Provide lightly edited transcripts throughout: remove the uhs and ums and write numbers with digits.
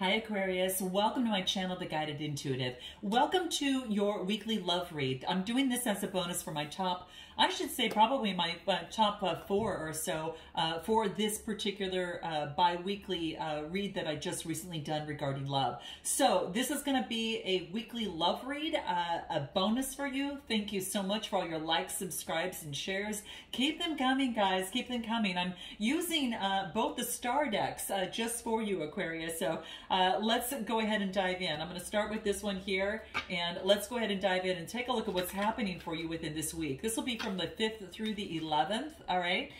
Hi Aquarius, welcome to my channel, The Guided Intuitive. Welcome to your weekly love read. I'm doing this as a bonus for my top, I should say probably my top four or so for this particular bi-weekly read that I just recently done regarding love. So this is going to be a weekly love read, a bonus for you. Thank you so much for all your likes, subscribes, and shares. Keep them coming, guys. Keep them coming. I'm using both the Star Decks just for you, Aquarius. So let's go ahead and dive in. I'm going to start with this one here, and let's go ahead and dive in and take a look at what's happening for you within this week. This will be from the 5th through the 11th, all right?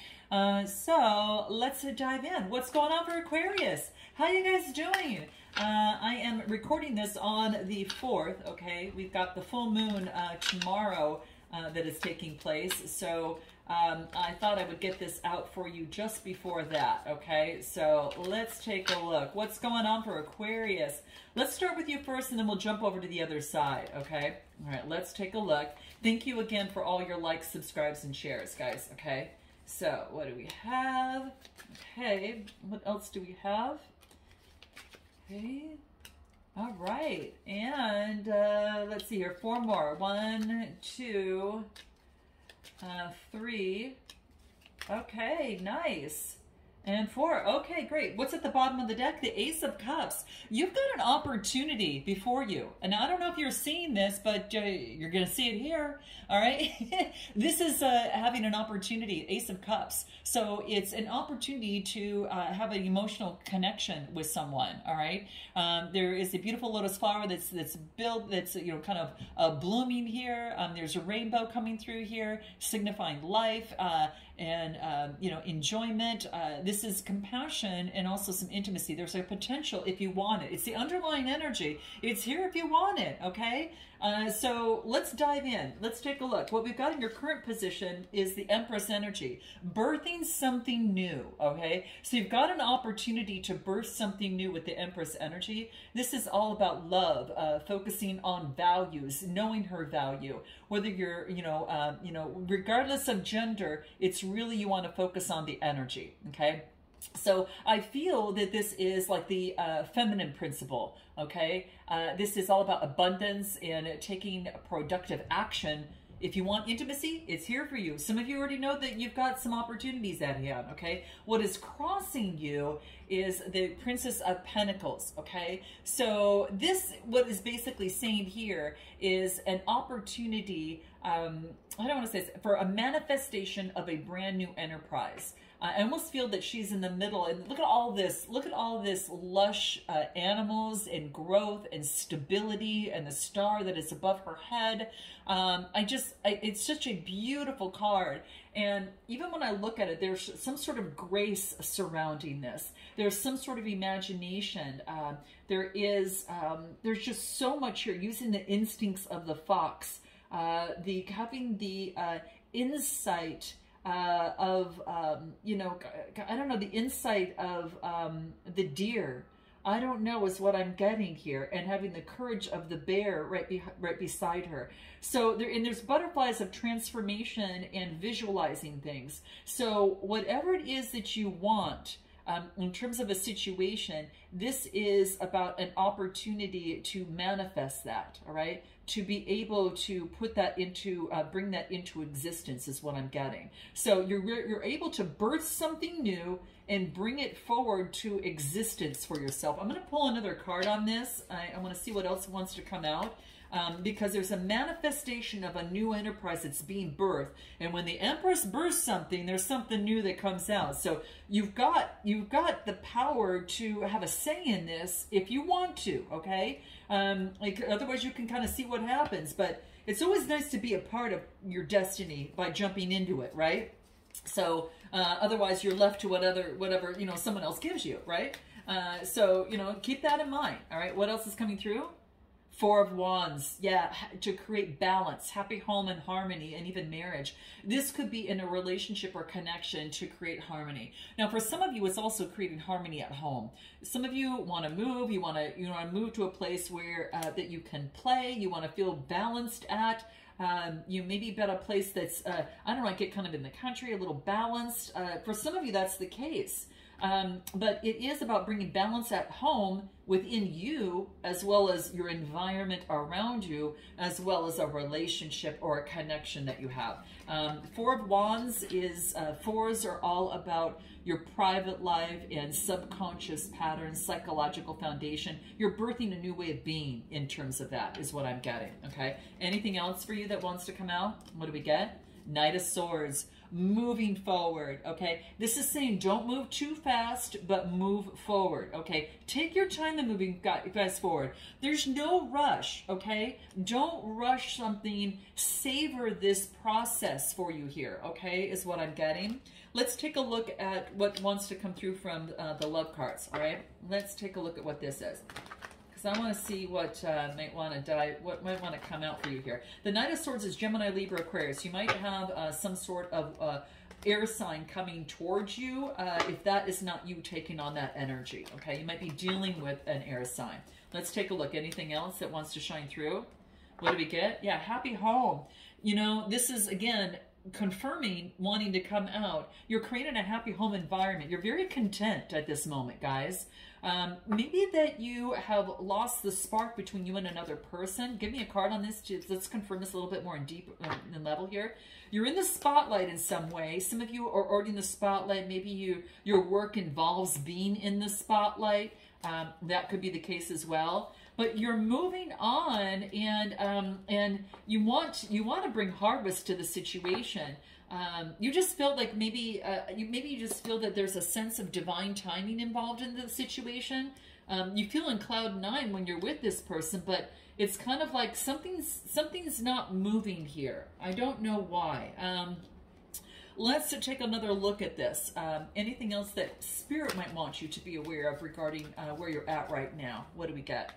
So let's dive in. What's going on for Aquarius? How you guys doing? I am recording this on the 4th, okay? We've got the full moon tomorrow that is taking place, so I thought I would get this out for you just before that, okay? So let's take a look. What's going on for Aquarius? Let's start with you first, and then we'll jump over to the other side, okay? All right, let's take a look. Thank you again for all your likes, subscribes, and shares, guys, okay? So what do we have? Okay, what else do we have? Okay, all right. And let's see here, four more. 1, 2, 3. Okay, nice. And 4. Okay, great. What's at the bottom of the deck? The Ace of Cups. You've got an opportunity before you. And I don't know if you're seeing this, but you're going to see it here. All right. This is having an opportunity, Ace of Cups. So it's an opportunity to have an emotional connection with someone. All right. There is a beautiful lotus flower that's you know, kind of blooming here. There's a rainbow coming through here, signifying life and you know, enjoyment. This is compassion and also some intimacy. There's a potential if you want it. It's the underlying energy. It's here if you want it, okay? So let's dive in. Let's take a look. What we've got in your current position is the Empress energy, birthing something new, okay? So you've got an opportunity to birth something new with the Empress energy. This is all about love, focusing on values, knowing her value. Whether you're, you know, regardless of gender, it's really you want to focus on the energy, okay? So I feel that this is like the feminine principle, okay? This is all about abundance and taking productive action. If you want intimacy, it's here for you. Some of you already know that you've got some opportunities at hand, okay? What is crossing you is the Princess of Pentacles, okay? So this, what is basically saying here is an opportunity, I don't want to say this, for a manifestation of a brand new enterprise. I almost feel that she's in the middle, and look at all this. Look at all this lush animals and growth and stability and the star that is above her head. It's such a beautiful card. And even when I look at it, there's some sort of grace surrounding this. There's some sort of imagination. There's just so much here, using the instincts of the fox, having the insight of, you know, I don't know, the insight of the deer, I don't know, is what I'm getting here, and having the courage of the bear right beside her. So there, and there's butterflies of transformation and visualizing things. So whatever it is that you want, in terms of a situation, this is about an opportunity to manifest that, all right? To be able to put that into, bring that into existence is what I'm getting. So you're able to birth something new and bring it forward to existence for yourself. I'm going to pull another card on this. I want to see what else wants to come out. Because there's a manifestation of a new enterprise that's being birthed. And when the Empress births something, there's something new that comes out. So you've got the power to have a say in this if you want to, okay? Like, otherwise you can kind of see what happens. But it's always nice to be a part of your destiny by jumping into it, right? So otherwise you're left to whatever, you know, someone else gives you, right? So, you know, keep that in mind, all right? What else is coming through? 4 of Wands, yeah, to create balance, happy home and harmony, and even marriage. This could be in a relationship or connection to create harmony. Now, for some of you, it's also creating harmony at home. Some of you want to move. You want to move to a place where that you can play. You want to feel balanced at. You maybe bet a place that's I don't know, I get kind of in the country, a little balanced. For some of you, that's the case. But it is about bringing balance at home within you, as well as your environment around you, as well as a relationship or a connection that you have. Four of Wands is, fours are all about your private life and subconscious patterns, psychological foundation. You're birthing a new way of being in terms of that is what I'm getting, okay? Anything else for you that wants to come out? What do we get? Knight of Swords. Moving forward, okay? This is saying don't move too fast, but move forward, okay? Take your time in moving guys forward. There's no rush, okay? Don't rush something. Savor this process for you here, okay, is what I'm getting. Let's take a look at what wants to come through from the love cards, all right? Let's take a look at what this is. So I want to see what might want to die, what might want to come out for you here. The Knight of Swords is Gemini, Libra, Aquarius. You might have some sort of air sign coming towards you if that is not you taking on that energy. Okay, you might be dealing with an air sign. Let's take a look. Anything else that wants to shine through? What do we get? Yeah, happy home. You know, this is again confirming wanting to come out. You're creating a happy home environment. You're very content at this moment, guys. Maybe that you have lost the spark between you and another person. Give me a card on this. Let's confirm this a little bit more in deep in level here. You're in the spotlight in some way. Some of you are already in the spotlight. Maybe your work involves being in the spotlight. That could be the case as well. But you're moving on, and you want to bring harvest to the situation. You just feel like maybe you just feel that there's a sense of divine timing involved in the situation. You feel in cloud nine when you're with this person, but it's kind of like something's not moving here. I don't know why. Let's take another look at this. Anything else that Spirit might want you to be aware of regarding where you're at right now? What do we get?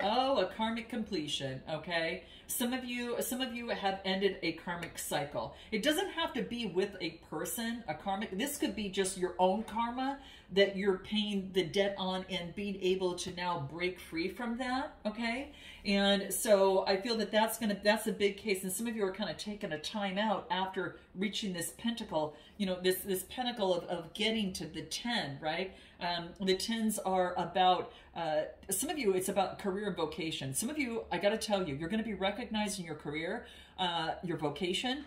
Oh, a karmic completion, okay? Some of you have ended a karmic cycle. It doesn't have to be with a person, a karmic. This could be just your own karma that you're paying the debt on and being able to now break free from that, okay? And so I feel that that's a big case. And some of you are kind of taking a time out after reaching this pentacle, you know, this pentacle of getting to the 10, right? The 10s are about, some of you, it's about career and vocation. Some of you, I got to tell you, you're going to be recognized in your career, your vocation.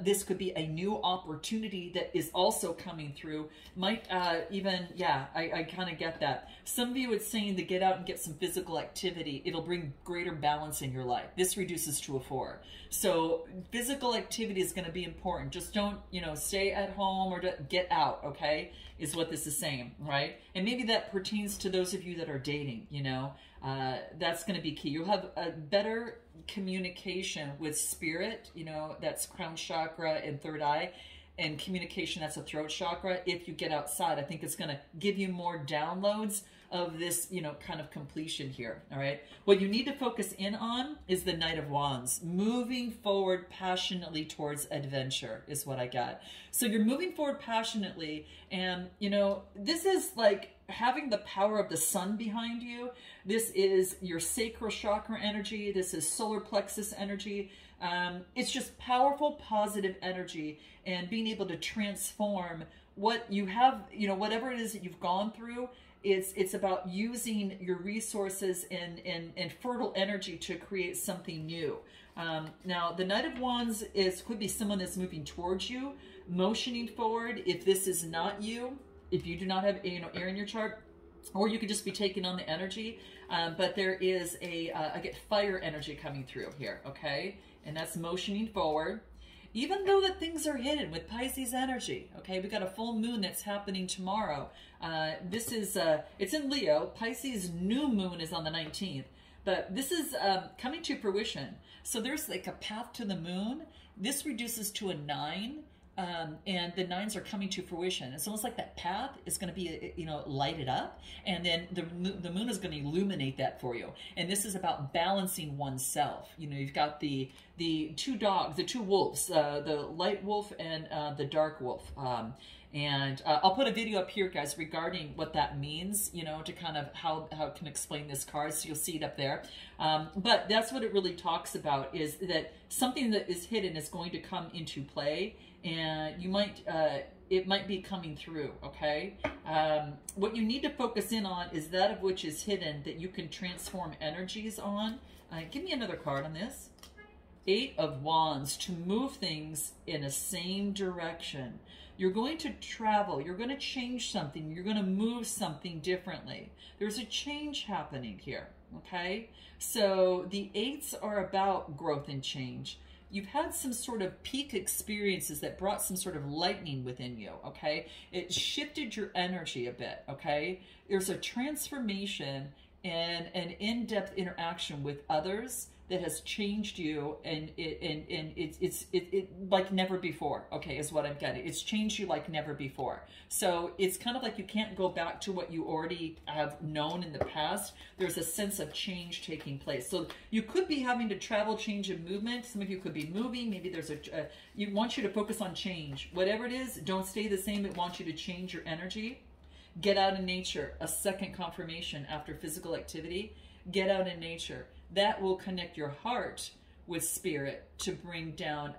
This could be a new opportunity that is also coming through. Might even, yeah, I kind of get that. Some of you, it's saying to get out and get some physical activity. It'll bring greater balance in your life. This reduces to a 4. So physical activity is going to be important. Just don't, you know, stay at home or get out, okay, is what this is saying, right? And maybe that pertains to those of you that are dating, you know. That's going to be key. You'll have a better communication with Spirit, you know, that's crown chakra and third eye, and communication, that's a throat chakra. If you get outside, I think it's going to give you more downloads of this, you know, kind of completion here, all right? What you need to focus in on is the Knight of Wands, moving forward passionately towards adventure is what I got. So you're moving forward passionately, and, you know, this is like having the power of the sun behind you. This is your sacral chakra energy. This is solar plexus energy. It's just powerful, positive energy and being able to transform what you have, you know, whatever it is that you've gone through. It's about using your resources and fertile energy to create something new. Now, the Knight of Wands could be someone that's moving towards you, motioning forward. If this is not you, if you do not have, you know, air in your chart, or you could just be taking on the energy, but there is I get fire energy coming through here, okay? And that's motioning forward. Even though that things are hidden with Pisces energy, okay? We got a full moon that's happening tomorrow. This is, it's in Leo. Pisces new moon is on the 19th, but this is coming to fruition. So there's like a path to the moon. This reduces to a 9. And the 9s are coming to fruition. It's almost like that path is going to be, you know, lighted up, and then the moon is going to illuminate that for you. And this is about balancing oneself. You know, you've got the two dogs, the two wolves, the light wolf and the dark wolf. And I'll put a video up here, guys, regarding what that means, you know, to kind of how it can explain this card. So you'll see it up there. But that's what it really talks about, is that something that is hidden is going to come into play. And you might, it might be coming through, okay? What you need to focus in on is that of which is hidden that you can transform energies on. Give me another card on this. 8 of Wands, to move things in a same direction. You're going to travel, you're going to change something, you're going to move something differently. There's a change happening here, okay? So the 8s are about growth and change. You've had some sort of peak experiences that brought some sort of lightning within you, okay? It shifted your energy a bit, okay? There's a transformation and an in-depth interaction with others that has changed you, and it's like never before, okay, is what I'm getting. It's changed you like never before. So it's kind of like you can't go back to what you already have known in the past. There's a sense of change taking place. So you could be having to travel, change, and movement. Some of you could be moving. Maybe there's a you want you to focus on change. Whatever it is, don't stay the same. It wants you to change your energy. Get out in nature, a second confirmation after physical activity. Get out in nature. That will connect your heart with spirit to bring down,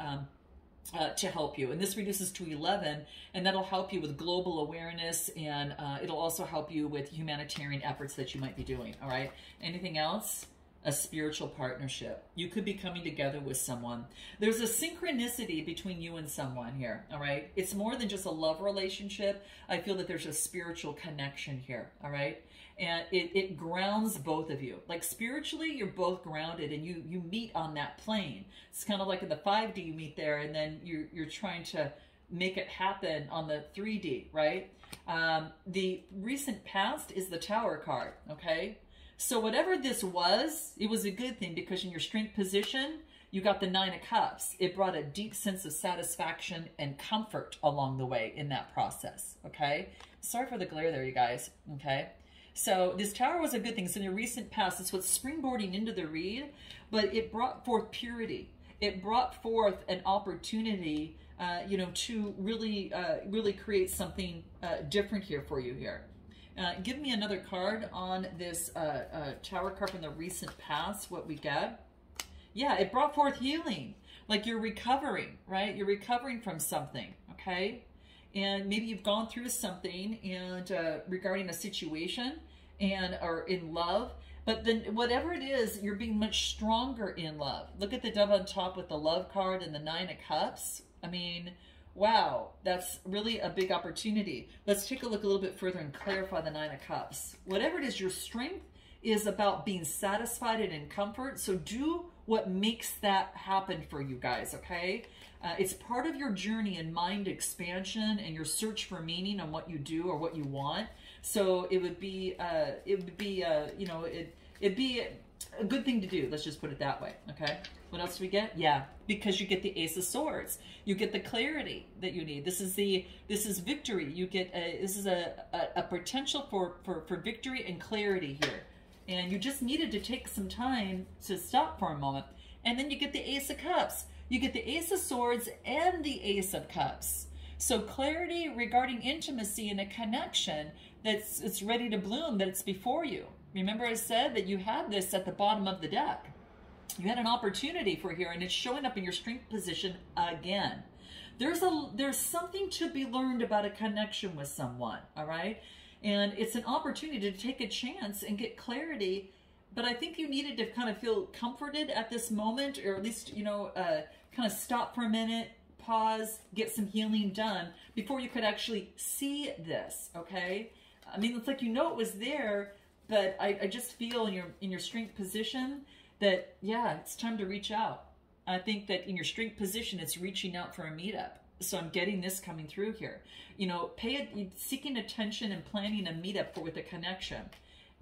to help you. And this reduces to 11, and that'll help you with global awareness, and it'll also help you with humanitarian efforts that you might be doing, all right? Anything else? A spiritual partnership. You could be coming together with someone. There's a synchronicity between you and someone here, all right? It's more than just a love relationship. I feel that there's a spiritual connection here, all right? And it grounds both of you. Like spiritually, you're both grounded and you meet on that plane. It's kind of like in the 5D, you meet there and then you're trying to make it happen on the 3D, right? The recent past is the Tower card, okay? So whatever this was, it was a good thing because in your strength position, you got the 9 of Cups. It brought a deep sense of satisfaction and comfort along the way in that process, okay? Sorry for the glare there, you guys, okay? So this Tower was a good thing. It's in the recent past. It's what's springboarding into the read, but it brought forth purity. It brought forth an opportunity, you know, to really, really create something different here for you here. Give me another card on this Tower card from the recent past, what we get. Yeah, it brought forth healing. Like you're recovering, right? You're recovering from something, okay? And maybe you've gone through something and regarding a situation and or in love, but then whatever it is, you're being much stronger in love. Look at the Dove on top with the Love card and the 9 of Cups. I mean, wow, that's really a big opportunity. Let's take a look a little bit further and clarify the 9 of Cups. Whatever it is, your strength is about being satisfied and in comfort. So do what makes that happen for you guys, okay? It's part of your journey in mind expansion and your search for meaning on what you do or what you want. So it'd be a good thing to do. Let's just put it that way, okay? What else do we get? Yeah, because you get the Ace of Swords. You get the clarity that you need. This is victory. You get this is a potential for victory and clarity here. And you just needed to take some time to stop for a moment. And then you get the Ace of Cups. You get the Ace of Swords and the Ace of Cups. So clarity regarding intimacy and a connection that's ready to bloom, that it's before you. Remember I said that you had this at the bottom of the deck. You had an opportunity for here, and it's showing up in your strength position again. There's something to be learned about a connection with someone, all right? And it's an opportunity to take a chance and get clarity. But I think you needed to kind of feel comforted at this moment, or at least, you know, kind of stop for a minute, pause, get some healing done before you could actually see this, okay? I mean, it's like, you know, it was there, but I just feel in your strength position that, yeah, it's time to reach out. I think that in your strength position, it's reaching out for a meetup. So I'm getting this coming through here. You know, seeking attention and planning a meetup with a connection,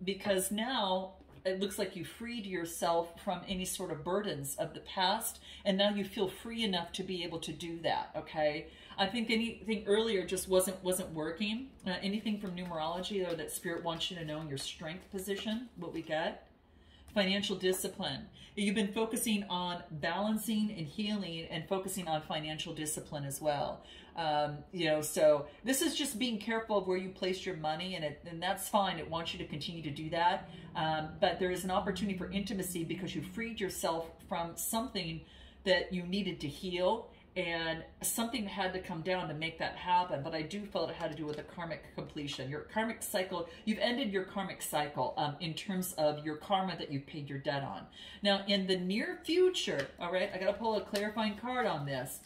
because now it looks like you freed yourself from any sort of burdens of the past, and now you feel free enough to be able to do that, okay? I think anything earlier just wasn't working. Anything from numerology, though, that Spirit wants you to know in your strength position, what we get. Financial discipline. You've been focusing on balancing and healing and focusing on financial discipline as well. You know, so this is just being careful of where you place your money, and that's fine. It wants you to continue to do that. But there is an opportunity for intimacy because you freed yourself from something that you needed to heal. and something had to come down to make that happen. But I do feel it had to do with a karmic completion. Your karmic cycle, you've ended your karmic cycle in terms of your karma that you've paid your debt on. Now, in the near future, all right, I got to pull a clarifying card on this.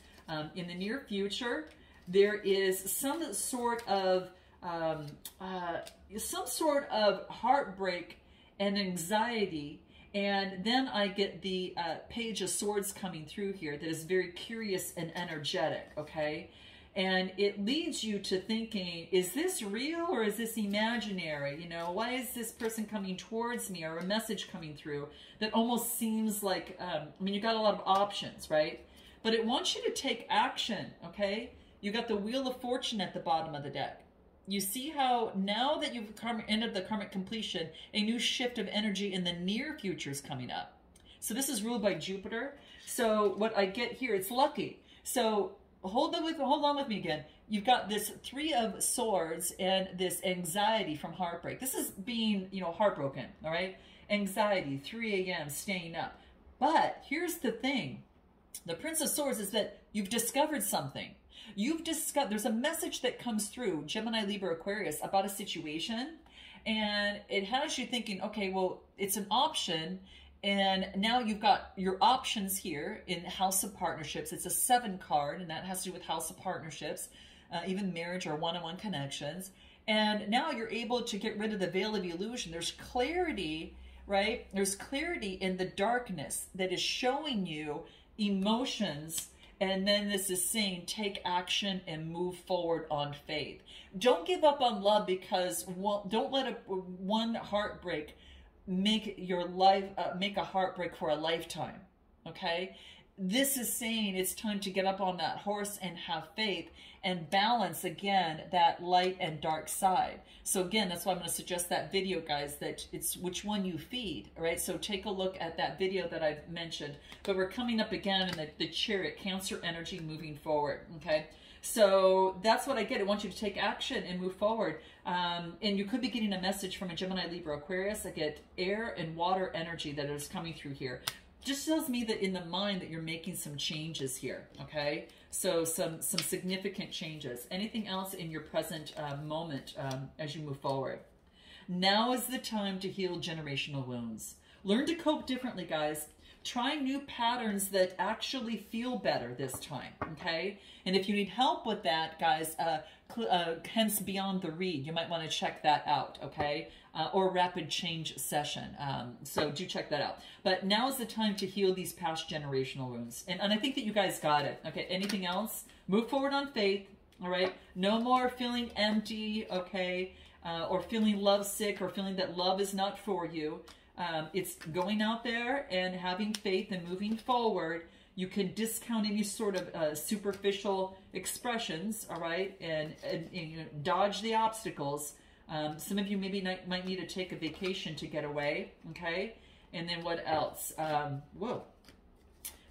In the near future, there is some sort of heartbreak and anxiety. And then I get the Page of Swords coming through here that is very curious and energetic, okay? And it leads you to thinking, is this real or is this imaginary? You know, why is this person coming towards me, or a message coming through that almost seems like, I mean, you got a lot of options, right? But it wants you to take action, okay? You got the Wheel of Fortune at the bottom of the deck. You see how now that you've ended the karmic completion, a new shift of energy in the near future is coming up. So this is ruled by Jupiter. So what I get here, it's lucky. So hold on with me again. You've got this Three of Swords and this anxiety from heartbreak. This is being, you know, heartbroken, all right? Anxiety, 3 a.m., staying up. But here's the thing. The Prince of Swords is that you've discovered something. You've discovered, there's a message that comes through Gemini, Libra, Aquarius about a situation, and it has you thinking, okay, well, it's an option, and now you've got your options here in House of Partnerships. It's a 7 card, and that has to do with House of Partnerships, even marriage or one-on-one connections. And now you're able to get rid of the veil of illusion. There's clarity, right? There's clarity in the darkness that is showing you emotions. And then this is saying, take action and move forward on faith. Don't give up on love, because don't let one heartbreak make your life, make a heartbreak for a lifetime, okay? This is saying it's time to get up on that horse and have faith and balance, again, that light and dark side. So again, that's why I'm going to suggest that video, guys, that it's which one you feed, all right? So take a look at that video that I've mentioned. But we're coming up again in the Chariot, Cancer energy moving forward, okay? So that's what I get. I want you to take action and move forward. And you could be getting a message from a Gemini, Libra, Aquarius. I get air and water energy that is coming through here. Just tells me that in the mind that you're making some changes here, okay? So some significant changes. Anything else in your present moment as you move forward? Now is the time to heal generational wounds. Learn to cope differently, guys. Try new patterns that actually feel better this time, okay? And if you need help with that, guys, hence Beyond the Read, you might want to check that out, okay? Or Rapid Change Session, so do check that out. But now is the time to heal these past generational wounds. And I think that you guys got it, okay? Anything else? Move forward on faith, all right? No more feeling empty, okay? Or feeling lovesick, or feeling that love is not for you. It's going out there and having faith and moving forward. You can discount any sort of superficial expressions, all right, and you know, dodge the obstacles. Some of you maybe might need to take a vacation to get away, okay? And then what else? Whoa.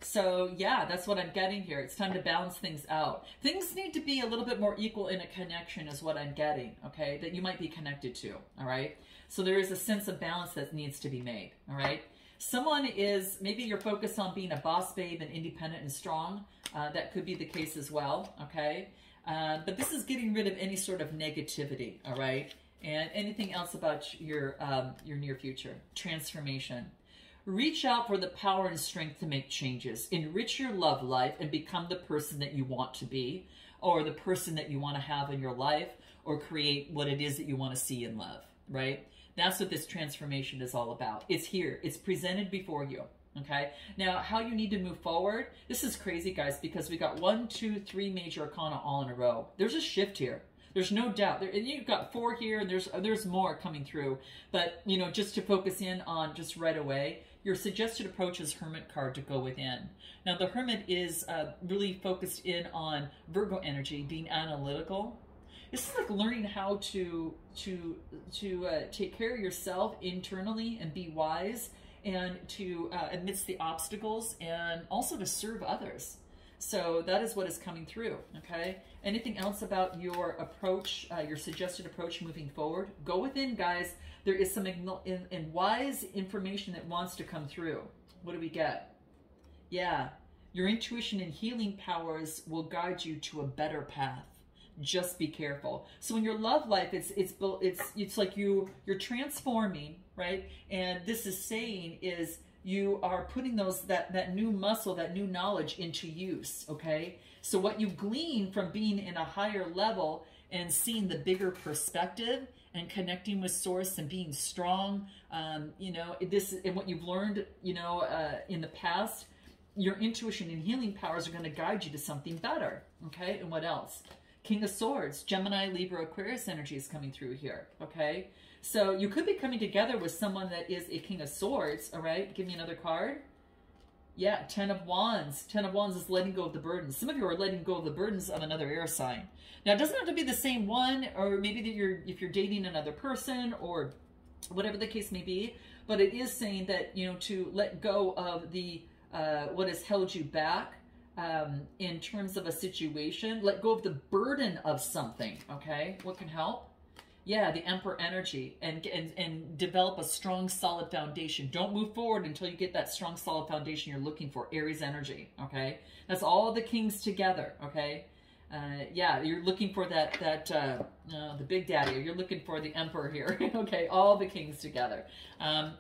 So, yeah, that's what I'm getting here. It's time to balance things out. Things need to be a little bit more equal in a connection is what I'm getting, okay, that you might be connected to, all right? So there is a sense of balance that needs to be made, all right? Someone is, maybe you're focused on being a boss babe and independent and strong. That could be the case as well, okay? But this is getting rid of any sort of negativity, all right? And anything else about your near future. Transformation. Reach out for the power and strength to make changes. Enrich your love life and become the person that you want to be, or the person that you want to have in your life, or create what it is that you want to see in love, right? That's what this transformation is all about. It's here. It's presented before you, okay? Now, how you need to move forward, this is crazy, guys, because we got 1, 2, 3 major arcana all in a row. There's a shift here. There's no doubt. And you've got 4 here, and there's more coming through. But, you know, just to focus in on just right away, your suggested approach is Hermit card, to go within. Now, the Hermit is really focused in on Virgo energy, being analytical. This is like learning how to take care of yourself internally and be wise, and to amidst the obstacles, and also to serve others. So that is what is coming through, okay? Anything else about your approach, your suggested approach moving forward? Go within, guys. There is some wise information that wants to come through. What do we get? Yeah, Your intuition and healing powers will guide you to a better path. Just be careful. So in your love life, it's like you're transforming, right? And this is saying is you are putting that new muscle, that new knowledge into use, okay? So what you glean from being in a higher level and seeing the bigger perspective and connecting with source and being strong, you know, this and what you've learned, you know, in the past, your intuition and healing powers are going to guide you to something better, okay? And what else? King of Swords, Gemini, Libra, Aquarius energy is coming through here, okay? So you could be coming together with someone that is a King of Swords, all right? Give me another card. Yeah, Ten of Wands. Ten of Wands is letting go of the burdens. Some of you are letting go of the burdens of another air sign. Now, it doesn't have to be the same one, or maybe that if you're dating another person or whatever the case may be, but it is saying that, you know, to let go of the what has held you back, in terms of a situation, let go of the burden of something, okay? What can help? Yeah, the Emperor energy, and develop a strong, solid foundation. Don't move forward until you get that strong, solid foundation you're looking for, Aries energy, okay? That's all the kings together, okay? Yeah, you're looking for the big daddy, or you're looking for the Emperor here, okay? All the kings together.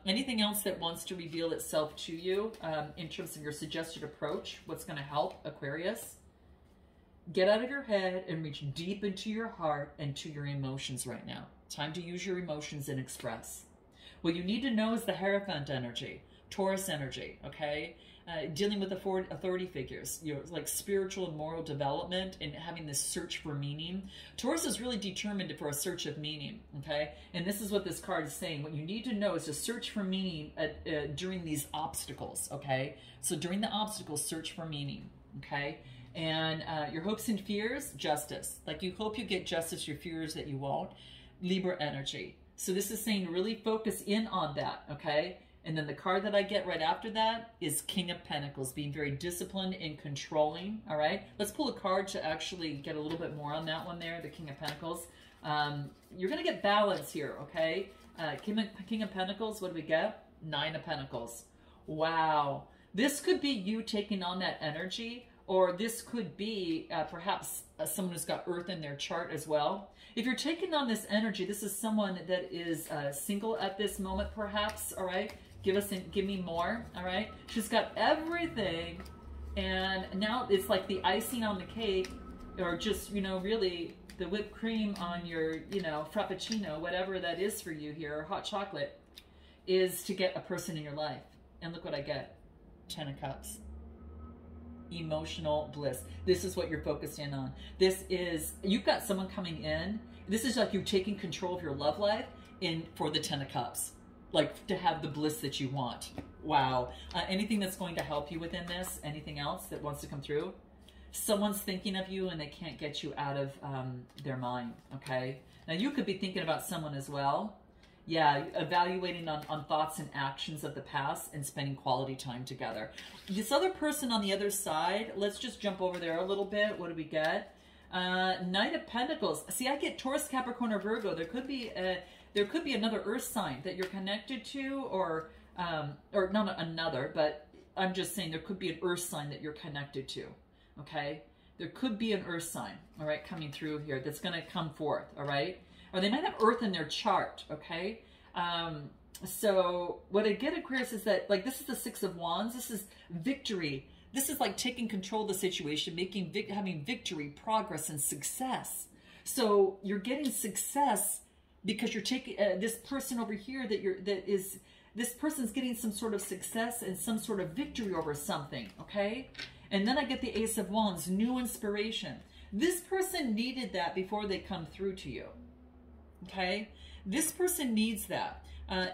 Anything else that wants to reveal itself to you in terms of your suggested approach? What's going to help, Aquarius? Get out of your head and reach deep into your heart and to your emotions right now. Time to use your emotions and express. What you need to know is the Hierophant energy, Taurus energy, okay? Dealing with authority figures, you know, like spiritual and moral development and having this search for meaning. Taurus is really determined for a search of meaning, okay? And this is what this card is saying. What you need to know is to search for meaning during these obstacles, okay? So during the obstacles, search for meaning, okay? And your hopes and fears, justice. Like you hope you get justice, your fears that you won't. Libra energy. So this is saying really focus in on that, okay? And then the card that I get right after that is King of Pentacles, being very disciplined and controlling, all right? Let's pull a card to actually get a little bit more on that one there, the King of Pentacles. You're going to get balance here, okay? King of Pentacles, what do we get? Nine of Pentacles. Wow. This could be you taking on that energy, or this could be perhaps someone who's got Earth in their chart as well. If you're taking on this energy, this is someone that is single at this moment perhaps, all right? Give me more, all right? She's got everything, and now it's like the icing on the cake, or just, you know, really the whipped cream on your, you know, frappuccino, whatever that is for you here, or hot chocolate, is to get a person in your life. And look what I get, Ten of Cups. Emotional bliss. This is what you're focused in on. This is, you've got someone coming in. This is like you taking control of your love life for the Ten of Cups. Like to have the bliss that you want. Wow. Anything that's going to help you within this? Anything else that wants to come through? Someone's thinking of you and they can't get you out of their mind, okay? Now you could be thinking about someone as well. Yeah, evaluating on thoughts and actions of the past and spending quality time together. This other person on the other side, let's just jump over there a little bit. What do we get? Knight of Pentacles. See, I get Taurus, Capricorn, or Virgo. There could be another earth sign that you're connected to, or not another, but I'm just saying there could be an earth sign that you're connected to, okay? There could be an earth sign, all right, coming through here that's going to come forth, all right? Or they might have Earth in their chart, okay? So what I get, Aquarius, is that, like, this is the Six of Wands. This is victory. This is like taking control of the situation, having victory, progress, and success. So you're getting success because you're taking this person over here this person's getting some sort of success and some sort of victory over something, okay? And then I get the Ace of Wands, new inspiration. This person needed that before they come through to you, okay? This person needs that.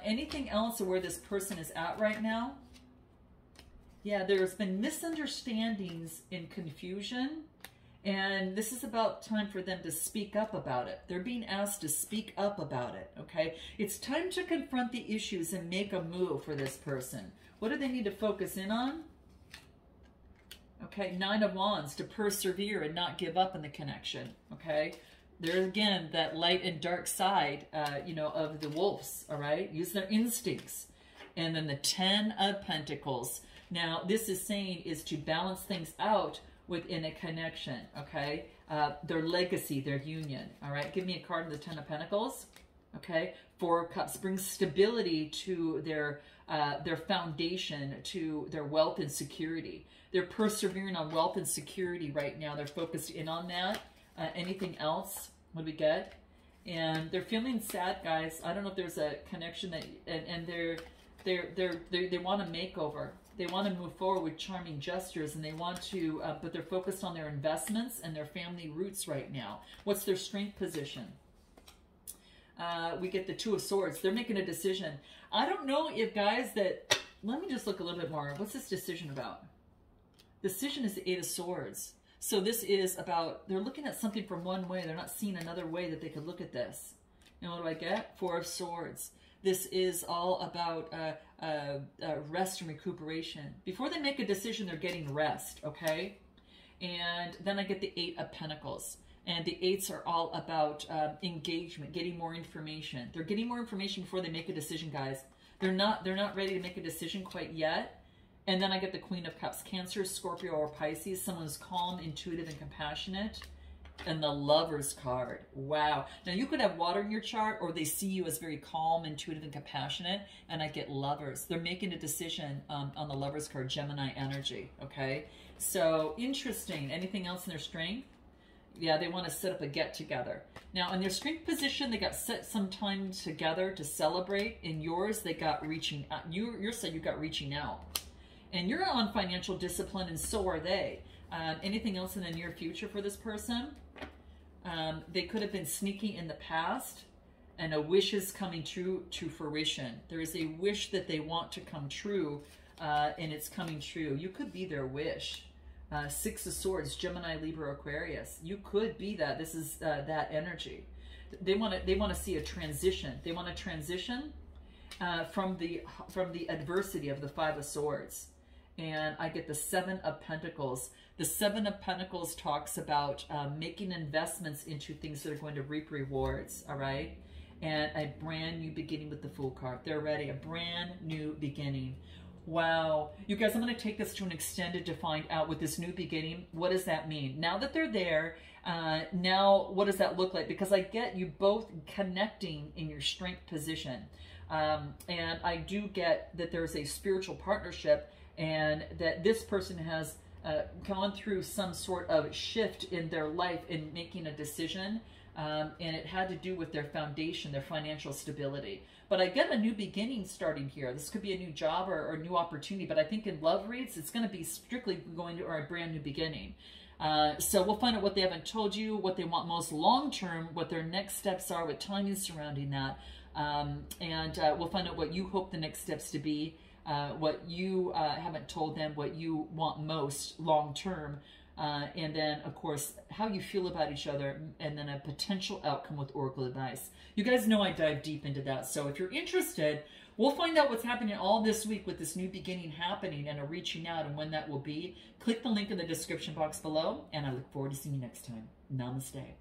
Anything else where this person is at right now? Yeah, there's been misunderstandings and confusion. And this is about time for them to speak up about it. They're being asked to speak up about it, okay? It's time to confront the issues and make a move for this person. What do they need to focus in on? Okay, Nine of Wands, to persevere and not give up in the connection, okay? There's, again, that light and dark side, you know, of the wolves, all right? Use their instincts. And then the Ten of Pentacles. Now, this is saying is to balance things out within a connection, okay? Their legacy, their union, all right? Give me a card of the Ten of Pentacles, okay? Four of Cups brings stability to their foundation, to their wealth and security. They're persevering on wealth and security right now. They're focused in on that. Anything else? What do we get? And they're feeling sad, guys. I don't know if there's a connection that, and they want a makeover. They want to move forward with charming gestures, and they want to, but they're focused on their investments and their family roots right now. What's their strength position? We get the Two of Swords. They're making a decision. I don't know if, guys, that, let me just look a little bit more. What's this decision about? Decision is the Eight of Swords. So this is about, they're looking at something from one way. They're not seeing another way that they could look at this. And what do I get? Four of Swords. This is all about rest and recuperation. Before they make a decision, they're getting rest, okay? And then I get the Eight of Pentacles. And the eights are all about engagement, getting more information. They're getting more information before they make a decision, guys. They're not ready to make a decision quite yet. And then I get the Queen of Cups. Cancer, Scorpio, or Pisces. Someone's calm, intuitive, and compassionate. And the Lover's card. Wow. Now, you could have water in your chart, or they see you as very calm, intuitive, and compassionate. And I get Lovers. They're making a decision on the Lover's card. Gemini energy. Okay? So, interesting. Anything else in their strength? Yeah, they want to set up a get-together. Now, in their strength position, they got set some time together to celebrate. In yours, they got reaching out. Your side, you got reaching out. And you're on financial discipline, and so are they. Anything else in the near future for this person? They could have been sneaky in the past, and a wish is coming true to fruition. There is a wish that they want to come true, and it's coming true. You could be their wish. Six of Swords, Gemini, Libra, Aquarius. You could be that. This is that energy. They want to see a transition. They want to transition from the adversity of the Five of Swords. And I get the Seven of Pentacles. The Seven of Pentacles talks about making investments into things that are going to reap rewards, all right? And a brand new beginning with the Fool card. They're ready, a brand new beginning. Wow. You guys, I'm going to take this to an extended to find out with this new beginning. What does that mean? Now that they're there, now what does that look like? Because I get you both connecting in your strength position. And I do get that there's a spiritual partnership, and that this person has gone through some sort of shift in their life in making a decision, and it had to do with their foundation, their financial stability. But I get a new beginning starting here. This could be a new job or a new opportunity, but I think in love reads, it's going to be strictly going to a brand new beginning. So we'll find out what they haven't told you, what they want most long-term, what their next steps are, what timing surrounding that. And we'll find out what you hope the next steps to be, what you haven't told them, what you want most long-term, and then, of course, how you feel about each other, and then a potential outcome with Oracle advice. You guys know I dive deep into that, so if you're interested, we'll find out what's happening all this week with this new beginning happening and a reaching out and when that will be. Click the link in the description box below, and I look forward to seeing you next time. Namaste.